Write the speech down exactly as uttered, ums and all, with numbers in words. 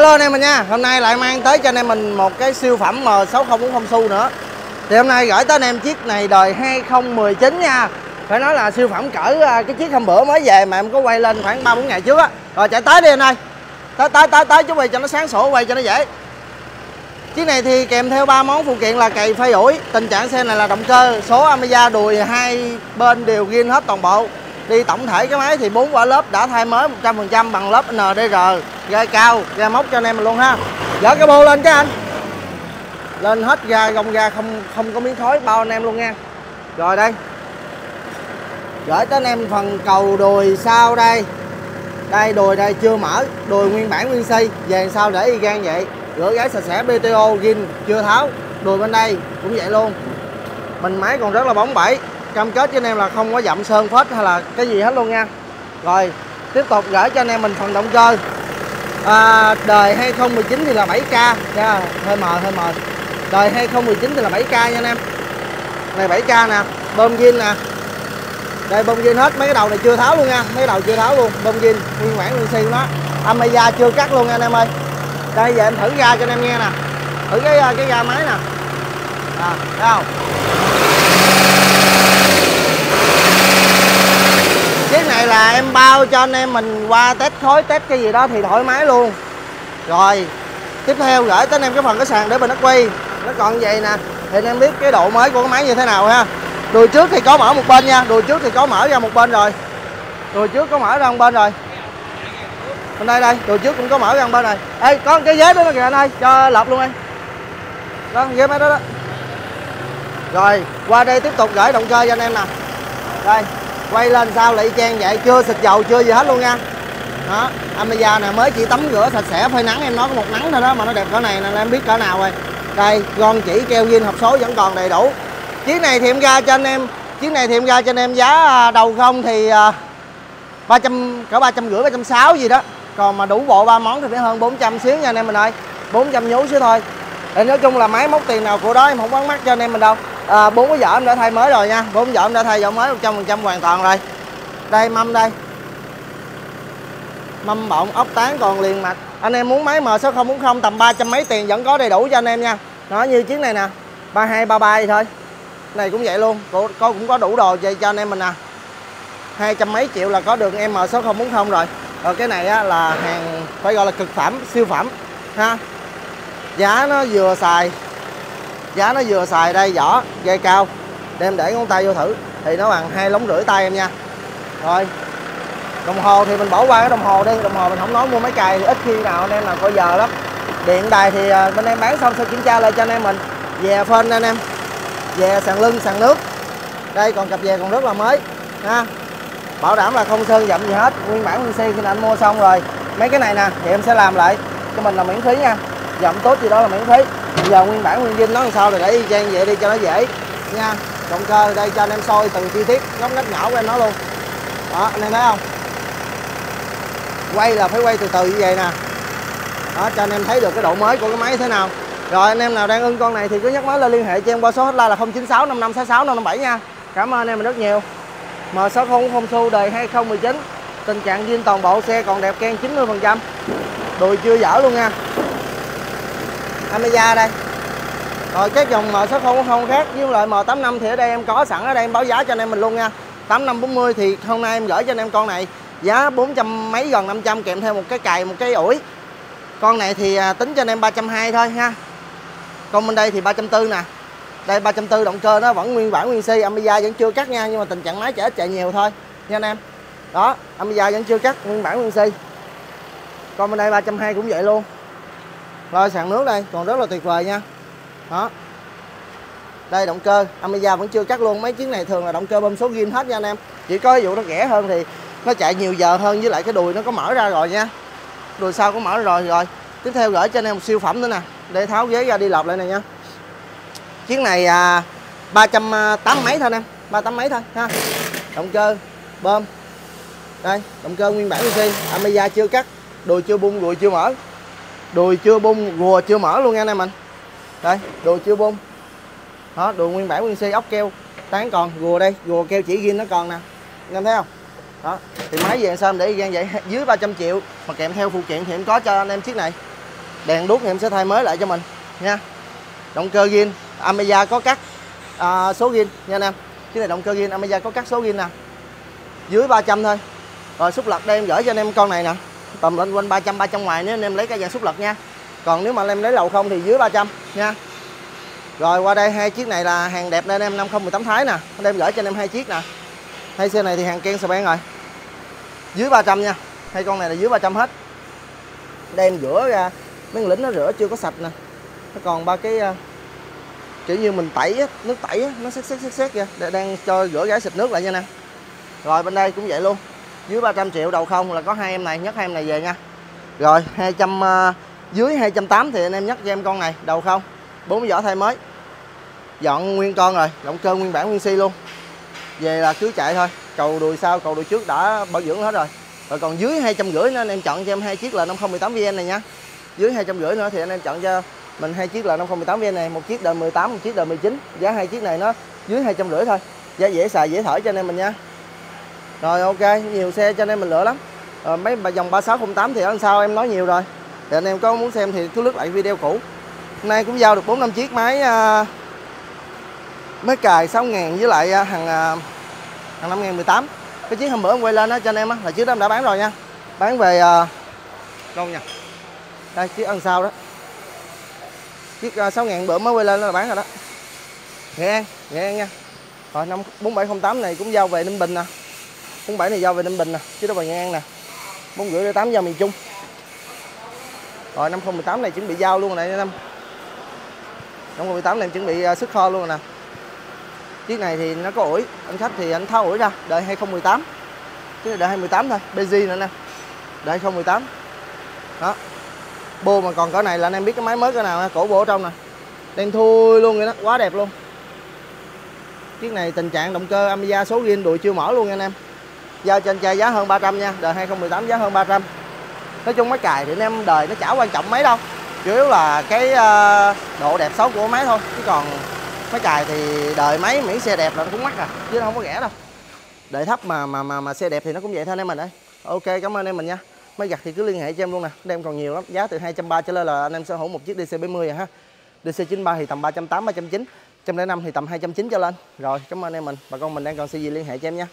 Hello anh em mình nha, hôm nay lại mang tới cho anh em mình một cái siêu phẩm M sáu không bốn không ét u nữa. Thì hôm nay gửi tới anh em chiếc này đời hai không một chín nha. Phải nói là siêu phẩm cỡ cái chiếc hôm bữa mới về mà em có quay lên khoảng ba bốn ngày trước á. Rồi chạy tới đi anh ơi. Tới tới tới tới chuẩn bị cho nó sáng sủa, quay cho nó dễ. Chiếc này thì kèm theo ba món phụ kiện là cày, phay, ủi. Tình trạng xe này là động cơ số Amiga, đùi hai bên đều ghiên hết toàn bộ. Đi tổng thể cái máy thì bốn quả lớp đã thay mới một trăm phần trăm bằng lớp en đê rờ, gai cao, ga móc cho anh em mình luôn ha. Dỡ cái bô lên chứ anh. Lên hết ga, gông ga không không có miếng khói, bao anh em luôn nha. Rồi đây. Gửi tới anh em phần cầu đùi sau đây. Đây đùi đây chưa mở, đùi nguyên bản nguyên xi, về sau để y gan vậy. Rửa gáy sạch sẽ, bê tê ô gin chưa tháo. Đùi bên đây cũng vậy luôn. Mình máy còn rất là bóng bẩy. Cam kết cho anh em là không có dặm sơn phết hay là cái gì hết luôn nha. Rồi tiếp tục gửi cho anh em mình phần động cơ à, đời hai không một chín thì là bảy ca yeah, hơi mờ hơi mờ đời hai không một chín thì là bảy ca nha anh em. Này bảy ca nè, bơm zin nè, đây bơm zin hết, mấy cái đầu này chưa tháo luôn nha, mấy cái đầu chưa tháo luôn, bơm zin nguyên bản nguyên xi của nó, Amiga chưa cắt luôn nha anh em ơi. Đây giờ em thử ra cho anh em nghe nè, thử cái cái ga máy nè à, thấy không? Chiếc này là em bao cho anh em mình qua test khối, test cái gì đó thì thoải mái luôn. Rồi tiếp theo gửi tới anh em cái phần cái sàn để mình nó quy. Nó còn vậy nè thì anh em biết cái độ mới của cái máy như thế nào ha. Đùi trước thì có mở một bên nha, đùi trước thì có mở ra một bên rồi. Đùi trước có mở ra một bên rồi. Bên đây đây, đùi trước cũng có mở ra một bên rồi. Ê, có cái ghế đó kìa anh ơi, cho lợp luôn em. Đó, ghế máy đó đó. Rồi, qua đây tiếp tục gửi động cơ cho anh em nè. Đây. Quay lên sao lại trang vậy, chưa xịt dầu chưa gì hết luôn nha. Đó, Amiga nè, mới chỉ tắm rửa sạch sẽ, phơi nắng, em nói có một nắng thôi đó mà nó đẹp cỡ này nên em biết cỡ nào rồi. Đây, gòn chỉ keo zin hộp số vẫn còn đầy đủ. Chiếc này thì em ra cho anh em, chiếc này thì em ra cho anh em giá đầu không thì ba trăm cỡ ba trăm rưỡi ba trăm sáu mươi gì đó. Còn mà đủ bộ ba món thì phải hơn bốn trăm xíu nha anh em mình ơi. bốn trăm nhú xíu thôi. Để nói chung là máy móc tiền nào của đó, em không bán mắc cho anh em mình đâu. À, bốn cái vỏ em đã thay mới rồi nha, bốn vỏ em đã thay vỏ mới một trăm phần trăm hoàn toàn rồi. Đây mâm đây, mâm bọng ốc tán còn liền mạch. Anh em muốn máy M sáu không bốn không tầm ba trăm mấy tiền vẫn có đầy đủ cho anh em nha. Nó như chiếc này nè ba hai ba ba thôi, này cũng vậy luôn, cô, cô cũng có đủ đồ về cho anh em mình nè. Hai trăm mấy triệu là có được M sáu không bốn không rồi. Rồi cái này á, là hàng phải gọi là cực phẩm, siêu phẩm ha. Giá nó vừa xài, giá nó vừa xài đây, vỏ dây cao, đem để ngón tay vô thử thì nó bằng hai lóng rưỡi tay em nha. Rồi đồng hồ thì mình bỏ qua cái đồng hồ đi, đồng hồ mình không nói mua máy cày thì ít khi nào anh em là coi giờ lắm. Điện đài thì bên em bán xong sẽ kiểm tra lại cho anh em mình. Về phên anh em, về sàn lưng sàn nước đây, còn cặp về còn rất là mới ha, bảo đảm là không sơn dậm gì hết, nguyên bản nguyên xi khi anh mua xong rồi. Mấy cái này nè thì em sẽ làm lại cho mình là miễn phí nha, dậm tốt gì đó là miễn phí. Giờ nguyên bản nguyên zin nó làm sao rồi để y chang vậy đi cho nó dễ nha. Động cơ đây cho anh em soi từng chi tiết ngóc ngách nhỏ của em nó luôn đó, anh em thấy không? Quay là phải quay từ từ như vậy nè đó, cho anh em thấy được cái độ mới của cái máy thế nào. Rồi anh em nào đang ưng con này thì cứ nhắc máy lên liên hệ cho em qua số hotline là không chín sáu năm năm sáu sáu năm năm bảy nha. Cảm ơn anh em mình rất nhiều. M sáu không bốn không ét u đời hai không một chín, tình trạng zin toàn bộ, xe còn đẹp keng chín mươi phần trăm, đùi chưa dở luôn nha. Amiga đây. Rồi cái dòng M sáu không bốn không khác với loại M tám năm thì ở đây em có sẵn, ở đây em báo giá cho anh em mình luôn nha. Tám năm bốn mươi thì hôm nay em gửi cho anh em con này giá bốn trăm mấy gần năm trăm, kèm theo một cái cày một cái ủi. Con này thì tính cho anh em ba trăm hai mươi thôi ha. Còn bên đây thì ba trăm bốn mươi nè. Đây ba trăm bốn mươi, động cơ nó vẫn nguyên bản nguyên xi, Amiga vẫn chưa cắt nha, nhưng mà tình trạng máy chạy chạy nhiều thôi nha anh em. Đó, Amiga vẫn chưa cắt, nguyên bản nguyên xi. Còn bên đây ba trăm hai mươi cũng vậy luôn. Rồi sàn nước đây còn rất là tuyệt vời nha. Đó. Đây động cơ Amiga vẫn chưa cắt luôn. Mấy chiếc này thường là động cơ bơm số ghim hết nha anh em. Chỉ có cái vụ nó rẻ hơn thì nó chạy nhiều giờ hơn, với lại cái đùi nó có mở ra rồi nha. Đùi sau cũng mở rồi rồi. Tiếp theo gửi cho anh em một siêu phẩm nữa nè. Để tháo ghế ra đi lọp lại này nha. Chiếc này à, ba trăm tám mươi mấy thôi anh em, ba trăm tám mươi mấy thôi ha. Động cơ bơm. Đây, động cơ nguyên bản nguyên xi, Amiga chưa cắt, đùi chưa bung, đùi chưa mở. Đùi chưa bung, rùa chưa mở luôn nha anh em mình. Đây, đùi chưa bung. Đó, đùi nguyên bản nguyên xi, ốc keo tán còn, rùa đây, rùa keo chỉ ghiên nó còn nè. Anh em thấy không? Đó, thì máy về sao em để y gan vậy, dưới ba trăm triệu mà kèm theo phụ kiện thì em có cho anh em chiếc này. đèn đuốc thì em sẽ thay mới lại cho mình nha. Động cơ gin Amiga có cắt à, số gin nha anh em. Cái này động cơ gin Amiga có cắt số gin nè, dưới ba trăm thôi. Rồi xúc lật đây em gửi cho anh em con này nè, tầm lên quanh ba trăm ba trăm ngoài nếu anh em lấy cái dạng xúc lật nha. Còn nếu mà anh em lấy lầu không thì dưới ba trăm nha. Rồi qua đây hai chiếc này là hàng đẹp đây anh em, năm không một tám Thái nè. Anh em gửi cho anh em hai chiếc nè. Hai xe này thì hàng ken span rồi. Dưới ba trăm nha. Hai con này là dưới ba trăm hết. Đây em rửa ra, mấy con lính nó rửa chưa có sạch nè. Nó còn ba cái uh, kiểu như mình tẩy á, nước tẩy á, nó xét xét xét xét kìa. Đang cho rửa gái xịt nước lại nha nè. Rồi bên đây cũng vậy luôn. Dưới ba trăm triệu đầu không là có hai em này, nhắc hai em này về nha. Rồi hai trăm uh, dưới hai trăm tám mươi thì anh em nhắc cho em con này đầu không. bốn vỏ thay mới. Dọn nguyên con rồi, động cơ nguyên bản nguyên si luôn. Về là cứ chạy thôi. Cầu đùi sau, cầu đùi trước đã bảo dưỡng hết rồi. Rồi còn dưới hai trăm rưỡi nữa anh em chọn cho em hai chiếc là năm không một tám V N này nha. Dưới hai trăm rưỡi nữa thì anh em chọn cho mình hai chiếc là năm không một tám V N này, một chiếc đời mười tám, một chiếc đời mười chín. Giá hai chiếc này nó dưới hai trăm rưỡi thôi. Giá dễ xài, dễ thở cho anh em mình nha. Rồi ok, nhiều xe cho anh em mình lựa lắm. Rồi mấy dòng ba sáu không tám thì ở sau em nói nhiều rồi. Thì anh em có muốn xem thì cứ lướt lại video cũ. Hôm nay cũng giao được bốn năm chiếc máy uh, máy cài sáu ngàn với lại uh, hàng uh, hàng năm ngàn mười tám. Cái chiếc hôm bữa em quay lên đó cho anh em á, là chiếc đó em đã bán rồi nha. Bán về uh, đâu nha. Đây chiếc ăn sau đó. Chiếc uh, sáu ngàn bữa mới quay lên là bán rồi đó. Nghệ An, Nghệ An nha. Rồi năm bốn bảy không tám này cũng giao về Ninh Bình nè. bốn bảy này giao về Ninh Bình nè, chứ đó vào Nghệ An nè. bốn rưỡi tám giao miền Trung. Rồi năm không một tám này chuẩn bị giao luôn rồi nè anh em. năm không một tám này em chuẩn bị xuất kho luôn rồi nè. Chiếc này thì nó có ủi, anh khách thì anh tháo ủi ra, đời hai không một tám. Chứ đời hai không một tám thôi, bê giê nữa nè. Đời hai không một tám. Đó. Bô mà còn cỡ này là anh em biết cái máy mới cỡ nào ha, cổ bộ ở trong nè. Đen thui luôn vậy đó, quá đẹp luôn. Chiếc này tình trạng động cơ Amiga số gin đùi chưa mở luôn nha anh em. Giao trên trai giá hơn ba trăm nha, đời hai không một tám giá hơn ba trăm. Nói chung máy cài thì anh em đời nó chả quan trọng mấy đâu. Chủ yếu là cái độ đẹp xấu của máy thôi. Chứ còn máy cài thì đời máy miễn xe đẹp là nó cũng mắc à, chứ nó không có rẻ đâu. Đời thấp mà mà mà, mà xe đẹp thì nó cũng vậy thôi anh em mình ơi. Ok, cảm ơn em mình nha. Máy giặt thì cứ liên hệ cho em luôn nè. Đem còn nhiều lắm, giá từ hai trăm ba mươi trở lên là anh em sở hữu một chiếc D C bảy mươi rồi ha. D C chín ba thì tầm ba trăm tám mươi, ba trăm chín mươi, một không năm thì tầm hai trăm chín mươi trở lên. Rồi, cảm ơn em mình. Bà con mình đang còn xe gì liên hệ cho em nha.